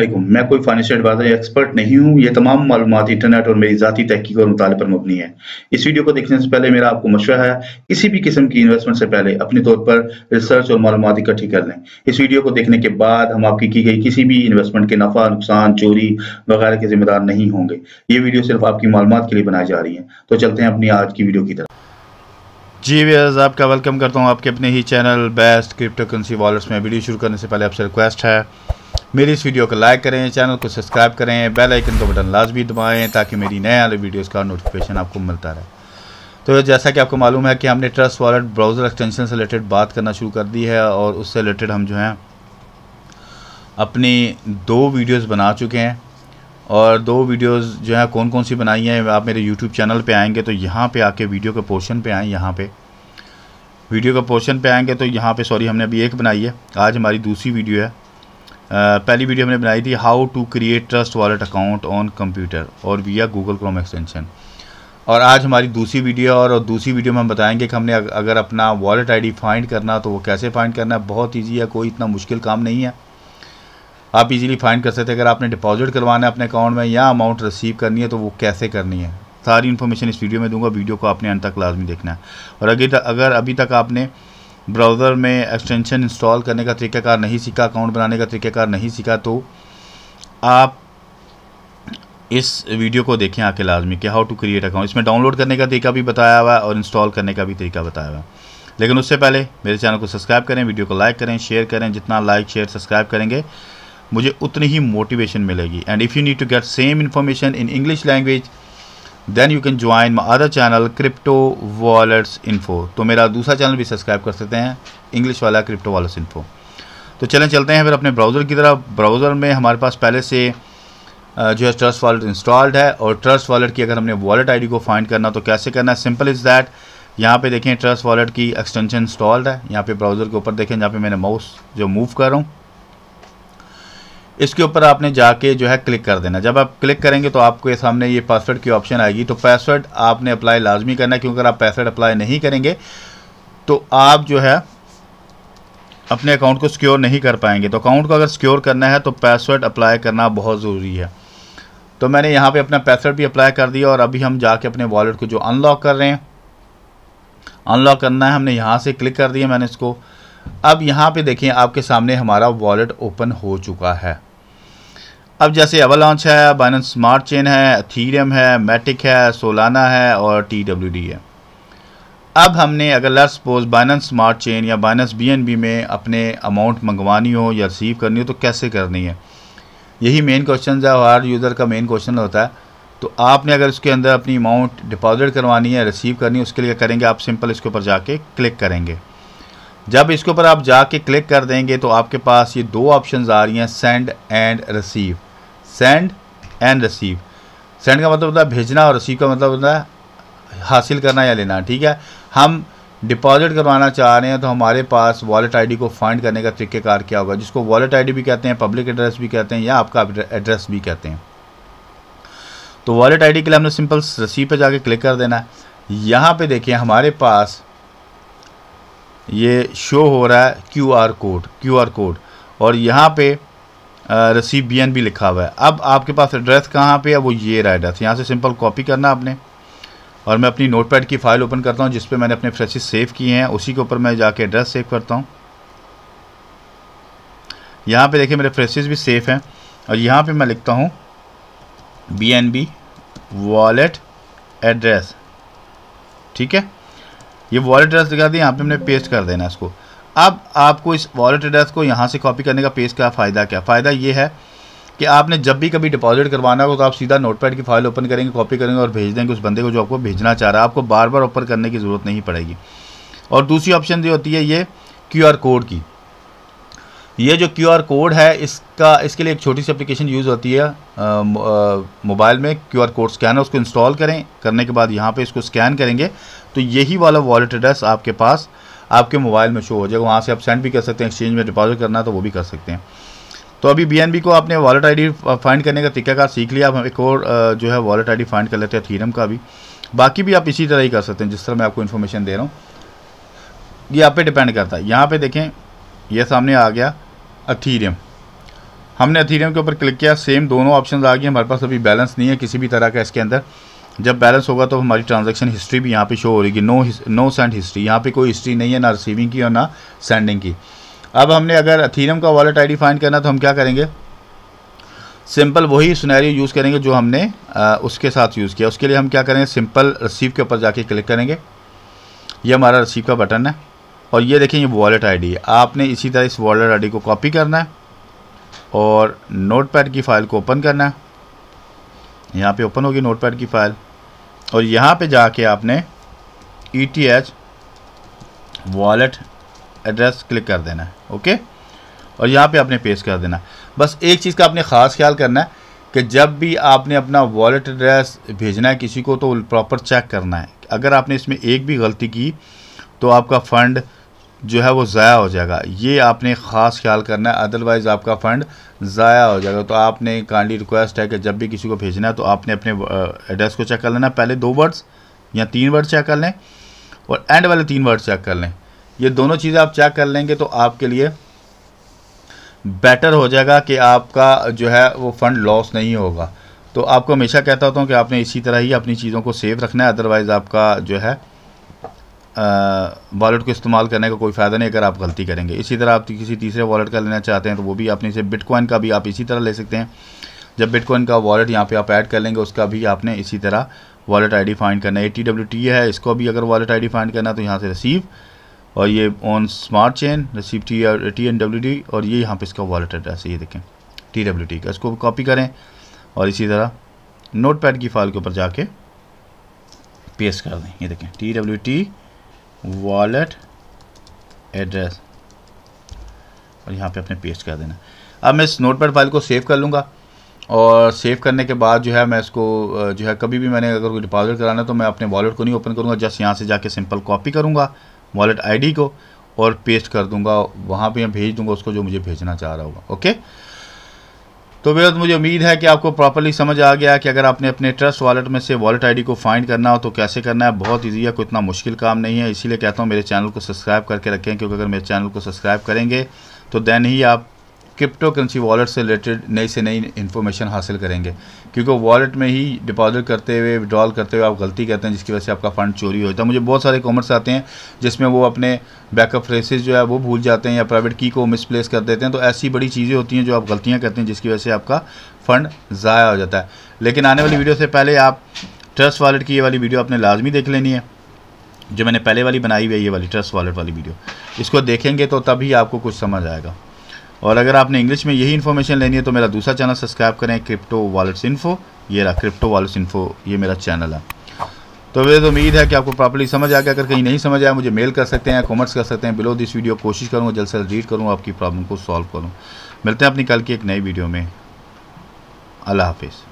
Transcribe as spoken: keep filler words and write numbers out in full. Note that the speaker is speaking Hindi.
अस्सलाम, मैं कोई फाइनेंशियल एडवाइजर या एक्सपर्ट नहीं हूँ। ये तमाम मालूमात इंटरनेट और मेरी ज़ाती तहकीक और मुताले पर मबनी है। इस वीडियो को देखने से पहले मेरा आपको मशवरा है, किसी भी किस्म की इन्वेस्टमेंट से पहले अपने तौर पर रिसर्च और मालूमात इकट्ठी कर लें। इस वीडियो को देखने के बाद हम आपकी की गई किसी भी इन्वेस्टमेंट के नफा, नुकसान, चोरी वगैरह के जिम्मेदार नहीं होंगे। ये वीडियो सिर्फ आपकी मालूमात के लिए बनाई जा रही है। तो चलते हैं अपनी आज की वीडियो की तरफ। जी व्यूअर्स, आपका वेलकम करता हूं आपके अपने ही channel best crypto currency wallets में। वीडियो शुरू करने से पहले आपसे रिक्वेस्ट है, मेरी इस वीडियो को लाइक करें, चैनल को सब्सक्राइब करें, बेल आइकन का बटन लाजमी दबाएं ताकि मेरी नए वाले वीडियोस का नोटिफिकेशन आपको मिलता रहे। तो जैसा कि आपको मालूम है कि हमने ट्रस्ट वॉलेट ब्राउज़र एक्सटेंशन से रिलेटेड बात करना शुरू कर दी है और उससे रिलेटेड हम जो हैं अपनी दो वीडियोज़ बना चुके हैं और दो वीडियोस जो है कौन कौन सी बनाई हैं आप मेरे यूट्यूब चैनल पे आएंगे तो यहाँ पे आके वीडियो के पोर्शन पे आएँ यहाँ पे वीडियो के पोर्शन पे आएंगे तो यहाँ पे सॉरी हमने अभी एक बनाई है, आज हमारी दूसरी वीडियो है। आ, पहली वीडियो हमने बनाई थी how to create trust wallet account on computer और विया गूगल क्रोम एक्सटेंशन, और आज हमारी दूसरी वीडियो और, और दूसरी वीडियो में हम बताएँगे कि हमने अगर अपना वॉलेट आई डी फाइंड करना तो वो कैसे फाइंड करना है। बहुत ईजी है, कोई इतना मुश्किल काम नहीं है, आप इजीली फाइंड कर सकते हैं। अगर आपने डिपॉजिट करवाना है अपने अकाउंट में या अमाउंट रिसीव करनी है तो वो कैसे करनी है, सारी इन्फॉर्मेशन इस वीडियो में दूंगा। वीडियो को आपने अंत तक लाजमी देखना है। और अगर अगर अभी तक आपने ब्राउज़र में एक्सटेंशन इंस्टॉल करने का तरीक़ाकार नहीं सीखा, अकाउंट बनाने का तरीक़ाकार नहीं सीखा, तो आप इस वीडियो को देखें आके लाजमी कि हाउ टू क्रिएट अकाउंट। इसमें डाउनलोड करने का तरीका भी बताया हुआ है और इंस्टॉल करने का भी तरीका बताया हुआ है। लेकिन उससे पहले मेरे चैनल को सब्सक्राइब करें, वीडियो को लाइक करें, शेयर करें। जितना लाइक शेयर सब्सक्राइब करेंगे मुझे उतनी ही मोटिवेशन मिलेगी। And if you need to get same information in English language then you can join my other channel crypto wallets info. तो मेरा दूसरा चैनल भी सब्सक्राइब कर सकते हैं, इंग्लिश वाला क्रिप्टो वॉलेट्स इन्फो। तो चलें चलते हैं फिर अपने ब्राउज़र की तरफ। ब्राउज़र में हमारे पास पहले से जो है ट्रस्ट वॉलेट इंस्टॉल्ड है और ट्रस्ट वॉलेट की अगर हमने वॉलेट आई डी को फाइंड करना तो कैसे करना है, सिंपल इज़ दैट। यहाँ पे देखें ट्रस्ट वॉलेट की एक्सटेंशन इंस्टॉल्ड है। यहाँ पे ब्राउज़र के ऊपर देखें, जहाँ पे मैंने माउस जो मूव कर रहा हूँ इसके ऊपर आपने जाके जो है क्लिक कर देना। जब आप क्लिक करेंगे तो आपके सामने ये पासवर्ड की ऑप्शन आएगी, तो पासवर्ड आपने अप्लाई लाजमी करना है, क्योंकि अगर आप पासवर्ड अप्लाई नहीं करेंगे तो आप जो है अपने अकाउंट को सिक्योर नहीं कर पाएंगे। तो अकाउंट को अगर सिक्योर करना है तो पासवर्ड अप्लाई करना बहुत ज़रूरी है। तो मैंने यहाँ पर अपना पासवर्ड भी अप्लाई कर दिया और अभी हम जाके अपने वॉलेट को जो अनलॉक कर रहे हैं, अनलॉक करना है, हमने यहाँ से क्लिक कर दिया मैंने इसको। अब यहाँ पे देखिए आपके सामने हमारा वॉलेट ओपन हो चुका है। अब जैसे अवलांच है, बाइनेंस स्मार्ट चेन है, इथेरियम है, मैटिक है, सोलाना है और टी डब्ल्यू डी है। अब हमने अगर let's suppose Binance smart chain या बाइनेंस बीएनबी में अपने अमाउंट मंगवानी हो या रिसीव करनी हो तो कैसे करनी है, यही मेन क्वेश्चन है, हर यूज़र का मेन क्वेश्चन होता है। तो आपने अगर उसके अंदर अपनी अमाउंट डिपॉजिट करवानी है, रिसीव करनी है, उसके लिए करेंगे आप सिंपल इसके ऊपर जाके क्लिक करेंगे। जब इसके ऊपर आप जाके क्लिक कर देंगे तो आपके पास ये दो ऑप्शंस आ रही हैं, send and receive. Send and receive, send का मतलब होता है भेजना और रिसीव का मतलब होता है हासिल करना या लेना। ठीक है, हम डिपॉजिट करवाना चाह रहे हैं तो हमारे पास वॉलेट आईडी को फाइंड करने का तरीक़ाकार क्या होगा, जिसको वॉलेट आईडी भी कहते हैं, पब्लिक एड्रेस भी कहते हैं या आपका एड्रेस भी कहते हैं। तो वॉलेट आईडी के लिए हमने सिंपल रिसीव पर जाके क्लिक कर देना है। यहाँ पर देखिए हमारे पास ये शो हो रहा है क्यूआर कोड, क्यूआर कोड और यहाँ पे रिसीव बीएनबी लिखा हुआ है। अब आपके पास एड्रेस कहाँ पे है, वो ये रहा एड्रेस। यहाँ से सिंपल कॉपी करना आपने और मैं अपनी नोटपैड की फ़ाइल ओपन करता हूँ जिस पे मैंने अपने फ्रेशेस सेव किए हैं, उसी के ऊपर मैं जाके एड्रेस सेव करता हूँ। यहाँ पर देखिए मेरे फ्रेशेस भी सेफ़ हैं और यहाँ पर मैं लिखता हूँ बीएनबी वॉलेट एड्रेस। ठीक है, ये वॉलेट एड्रेस दिखा दी, यहाँ पे हमने पेस्ट कर देना इसको। अब आपको इस वॉलेट एड्रेस को यहाँ से कॉपी करने का पेस्ट का फ़ायदा क्या, फ़ायदा ये है कि आपने जब भी कभी डिपॉजिट करवाना हो तो आप सीधा नोटपैड की फाइल ओपन करेंगे, कॉपी करेंगे और भेज देंगे उस बंदे को जो आपको भेजना चाह रहा है। आपको बार बार ओपन करने की ज़रूरत नहीं पड़ेगी। और दूसरी ऑप्शन जो होती है ये क्यू आर कोड की, ये जो क्यू आर कोड है इसका इसके लिए एक छोटी सी एप्लीकेशन यूज़ होती है मोबाइल में, क्यू आर कोड स्कैनर। उसको इंस्टॉल करें, करने के बाद यहाँ पे इसको स्कैन करेंगे तो यही वाला वॉलेट एड्रेस आपके पास आपके मोबाइल में शो हो जाएगा। वहाँ से आप सेंड भी कर सकते हैं, एक्सचेंज में डिपॉजिट करना है तो वो भी कर सकते हैं। तो अभी बीएनबी को आपने वॉलेट आईडी फाइंड करने का तरीकाकार सीख लिया। अब हम एक और जो है वॉलेट आईडी फाइंड कर लेते हैं, इथेरियम का भी। बाकी भी आप इसी तरह ही कर सकते हैं जिस तरह मैं आपको इन्फॉर्मेशन दे रहा हूँ, ये आप पे डिपेंड करता है। यहाँ पर देखें, यह सामने आ गया इथेरियम। हमने एथेरियम के ऊपर क्लिक किया, सेम दोनों ऑप्शन आ गए। हमारे पास अभी बैलेंस नहीं है किसी भी तरह का इसके अंदर। जब बैलेंस होगा तो हमारी ट्रांजैक्शन हिस्ट्री भी यहाँ पे शो हो रही है। नो नो सेंड हिस्ट्री, यहाँ पे कोई हिस्ट्री नहीं है, ना रिसीविंग की और ना सेंडिंग की। अब हमने अगर एथेरियम का वॉलेट आईडी फाइंड करना तो हम क्या करेंगे, सिंपल वही सिनेरियो यूज़ करेंगे जो हमने आ, उसके साथ यूज़ किया। उसके लिए हम क्या करेंगे, सिंपल रिसीव के ऊपर जाके क्लिक करेंगे। ये हमारा रिसीव का बटन है और ये देखें ये वॉलेट आईडी है। आपने इसी तरह इस वॉलेट आईडी को कॉपी करना है और नोटपैड की फ़ाइल को ओपन करना है। यहाँ पे ओपन होगी नोटपैड की फ़ाइल और यहाँ पे जाके आपने E T H wallet address click कर देना है, ओके, और यहाँ पे आपने पेस्ट कर देना है। बस एक चीज़ का आपने ख़ास ख्याल करना है कि जब भी आपने अपना वॉलेट एड्रेस भेजना है किसी को तो प्रॉपर चेक करना है। अगर आपने इसमें एक भी गलती की तो आपका फ़ंड जो है वो ज़ाया हो जाएगा, ये आपने ख़ास ख्याल करना है, अदरवाइज़ आपका फ़ंड ज़ाया हो जाएगा। तो आपने काइंडली रिक्वेस्ट है कि जब भी किसी को भेजना है तो आपने अपने एड्रेस को चेक कर लेना, पहले दो वर्ड्स या तीन वर्ड चेक कर लें और एंड वाले तीन वर्ड चेक कर लें। ये दोनों चीज़ें आप चेक कर लेंगे तो आपके लिए बेटर हो जाएगा कि आपका जो है वो फ़ंड लॉस नहीं होगा। तो आपको हमेशा कहता होता हूँ कि आपने इसी तरह ही अपनी चीज़ों को सेफ रखना है, अदरवाइज़ आपका जो है वॉलेट को इस्तेमाल करने का कोई फ़ायदा नहीं अगर आप गलती करेंगे। इसी तरह आप किसी तीसरे वॉलेट का लेना चाहते हैं तो वो भी आपने इसे, बिटकॉइन का भी आप इसी तरह ले सकते हैं। जब बिटकॉइन का वॉलेट यहाँ पे आप ऐड कर लेंगे उसका भी आपने इसी तरह वॉलेट आईडी फाइंड करना है। टी डब्ल्यू टी है, इसको भी अगर वॉलेट आईडी फाइंड करना है तो यहाँ से रिसीव और ये on smart chain receive T R T N W T और ये यहाँ पर इसका वॉलेट एड्रेस ये देखें टी डब्ल्यू टी का, इसको कॉपी करें और इसी तरह नोट पैड की फाइल के ऊपर जाके पेस्ट कर दें। ये देखें T W T wallet address और यहाँ पे अपने पेस्ट कर देना। अब मैं इस नोटपैड फाइल को सेव कर लूँगा और सेव करने के बाद जो है मैं इसको जो है कभी भी मैंने अगर कोई डिपॉजिट कराना तो मैं अपने वॉलेट को नहीं ओपन करूँगा, जस्ट यहाँ से जाके सिंपल कॉपी करूँगा वॉलेट आईडी को और पेस्ट कर दूँगा, वहाँ पे मैं भेज दूँगा उसको जो मुझे भेजना चाह रहा होगा, ओके। तो बेहद मुझे उम्मीद है कि आपको प्रॉपर्ली समझ आ गया कि अगर आपने अपने ट्रस्ट वॉलेट में से वॉलेट आईडी को फाइंड करना हो तो कैसे करना है। बहुत इजी है, कोई इतना मुश्किल काम नहीं है। इसीलिए कहता हूँ मेरे चैनल को सब्सक्राइब करके रखें, क्योंकि अगर मेरे चैनल को सब्सक्राइब करेंगे तो दैन ही आप क्रिप्टो करेंसी वॉलेट से रिलेटेड नई से नई इन्फॉर्मेशन हासिल करेंगे, क्योंकि वॉलेट में ही डिपॉजिट करते हुए विड्रॉल करते हुए आप गलती करते हैं जिसकी वजह से आपका फ़ंड चोरी होता है। मुझे बहुत सारे कॉमेंट्स आते हैं जिसमें वो अपने बैकअप फ्रेसेस जो है वो भूल जाते हैं या प्राइवेट की को मिसप्लेस कर देते हैं। तो ऐसी बड़ी चीज़ें होती हैं जो आप गलतियाँ करते हैं जिसकी वजह से आपका फ़ंड ज़ाया हो जाता है। लेकिन आने वाली वीडियो से पहले आप ट्रस्ट वॉलेट की ये वाली वीडियो आपने लाजमी देख लेनी है, जो मैंने पहले वाली बनाई हुई है ये वाली ट्रस्ट वॉलेट वाली वीडियो, इसको देखेंगे तो तभी आपको कुछ समझ आएगा। और अगर आपने इंग्लिश में यही इन्फॉर्मेशन लेनी है तो मेरा दूसरा चैनल सब्सक्राइब करें, क्रिप्टो वॉलेट्स इन्फो, ये रहा क्रिप्टो वॉलेट्स इन्फो, ये मेरा चैनल है। तो मुझे उम्मीद है कि आपको प्रॉपर्ली समझ आ गया। अगर कहीं नहीं समझ आया मुझे मेल कर सकते हैं, कमेंट्स कर सकते हैं बिलो दिस वीडियो। कोशिश करूँगा जल्द से जल्द रीड करूँ, आपकी प्रॉब्लम को सॉल्व करूँ। मिलते हैं अपनी कल की एक नई वीडियो में। अल्लाह हाफिज़।